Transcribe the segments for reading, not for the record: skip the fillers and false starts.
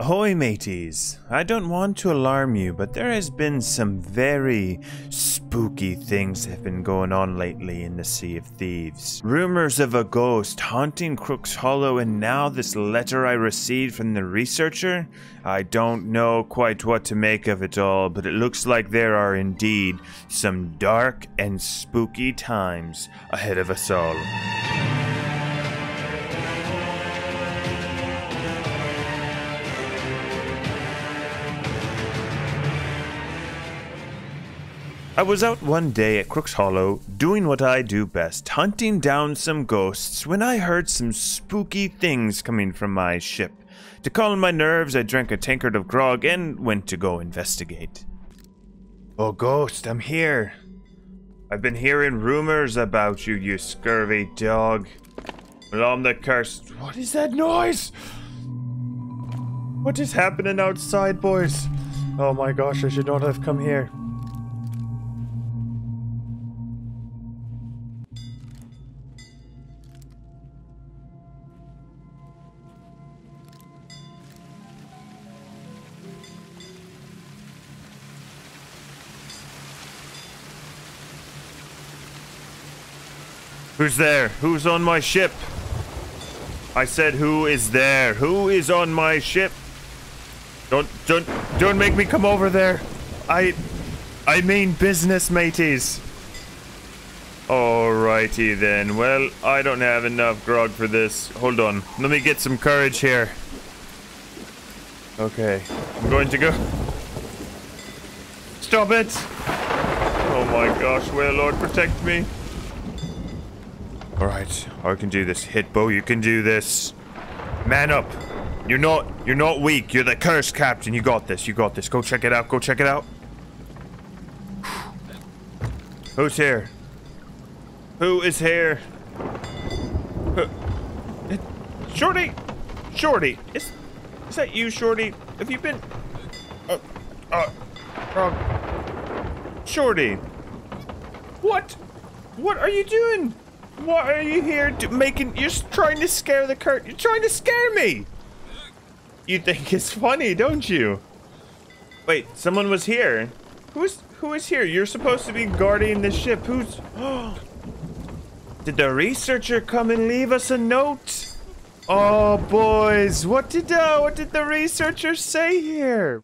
Ahoy mateys, I don't want to alarm you, but there has been some very spooky things have been going on lately in the Sea of Thieves. Rumors of a ghost haunting Crook's Hollow, and now this letter I received from the researcher? I don't know quite what to make of it all, but it looks like there are indeed some dark and spooky times ahead of us all. I was out one day at Crook's Hollow, doing what I do best, hunting down some ghosts, when I heard some spooky things coming from my ship. To calm my nerves, I drank a tankard of grog and went to go investigate. Oh ghost, I'm here. I've been hearing rumors about you, you scurvy dog. Blom the cursed. What is that noise? What is happening outside, boys? Oh my gosh, I should not have come here. Who's there? Who's on my ship? I said, who is there? Who is on my ship? Don't make me come over there. I mean business, mateys. Alrighty then. Well, I don't have enough grog for this. Hold on. Let me get some courage here. Okay. I'm going to go. Stop it! Oh my gosh, where, Lord, protect me. Alright, I can do this. Hitbo, you can do this. Man up. You're not weak. You're the cursed captain. You got this. You got this. Go check it out. Go check it out. Who's here? Who is here? Shorty! Shorty! Is that you, Shorty? Have you been... Shorty! What? What are you doing? What are you here making? You're trying to scare the curtain. You're trying to scare me. You think it's funny, don't you? Wait, someone was here. Who is here? You're supposed to be guarding the ship. Who's? Did the researcher come and leave us a note? Oh, boys, what did the researcher say here?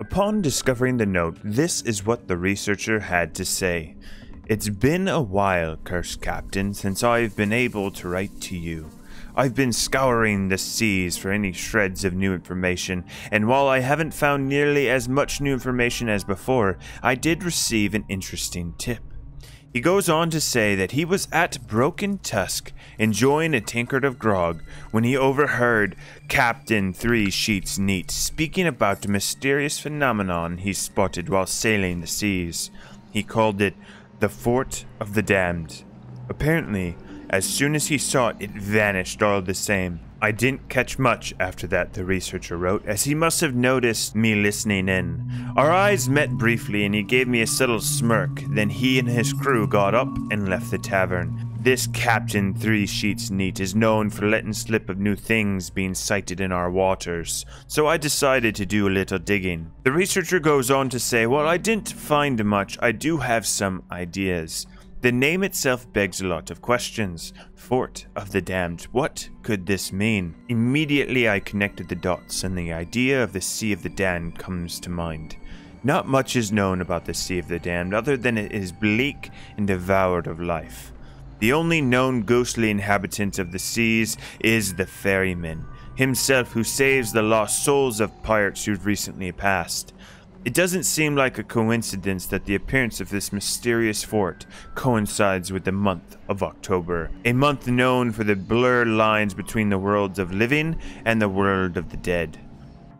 Upon discovering the note, this is what the researcher had to say. It's been a while, cursed captain, since I've been able to write to you. I've been scouring the seas for any shreds of new information, and while I haven't found nearly as much new information as before, I did receive an interesting tip. He goes on to say that he was at Broken Tusk, enjoying a tankard of grog, when he overheard Captain Three Sheets Neat speaking about a mysterious phenomenon he spotted while sailing the seas. He called it the Fort of the Damned. Apparently, as soon as he saw it, it vanished all the same. I didn't catch much after that, the researcher wrote, as he must have noticed me listening in. Our eyes met briefly and he gave me a subtle smirk. Then he and his crew got up and left the tavern. This Captain Three Sheets Neat is known for letting slip of new things being sighted in our waters, so I decided to do a little digging. The researcher goes on to say, while I didn't find much, I do have some ideas. The name itself begs a lot of questions. Fort of the Damned. What could this mean? Immediately I connected the dots and the idea of the Sea of the Damned comes to mind. Not much is known about the Sea of the Damned other than it is bleak and devoured of life. The only known ghostly inhabitant of the seas is the ferryman, himself who saves the lost souls of pirates who've recently passed. It doesn't seem like a coincidence that the appearance of this mysterious fort coincides with the month of October, a month known for the blurred lines between the worlds of living and the world of the dead.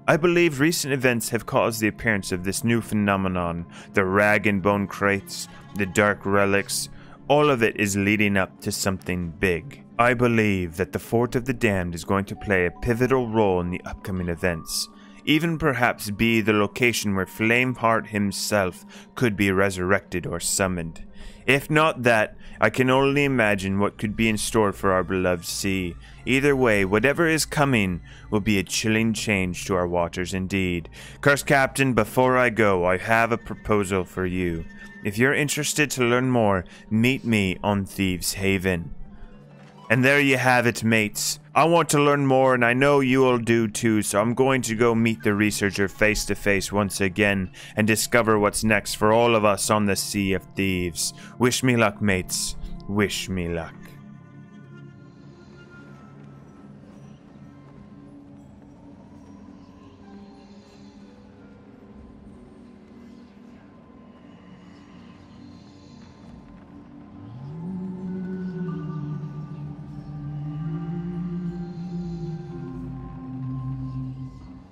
I believe recent events have caused the appearance of this new phenomenon, the rag and bone crates, the dark relics. All of it is leading up to something big. I believe that the Fort of the Damned is going to play a pivotal role in the upcoming events. even perhaps be the location where Flameheart himself could be resurrected or summoned. If not that, I can only imagine what could be in store for our beloved sea. Either way, whatever is coming will be a chilling change to our waters indeed. Cursed Captain, before I go, I have a proposal for you. If you're interested to learn more, meet me on Thieves Haven. And there you have it, mates. I want to learn more, and I know you'll do too, so I'm going to go meet the researcher face to face once again and discover what's next for all of us on the Sea of Thieves. Wish me luck, mates. Wish me luck.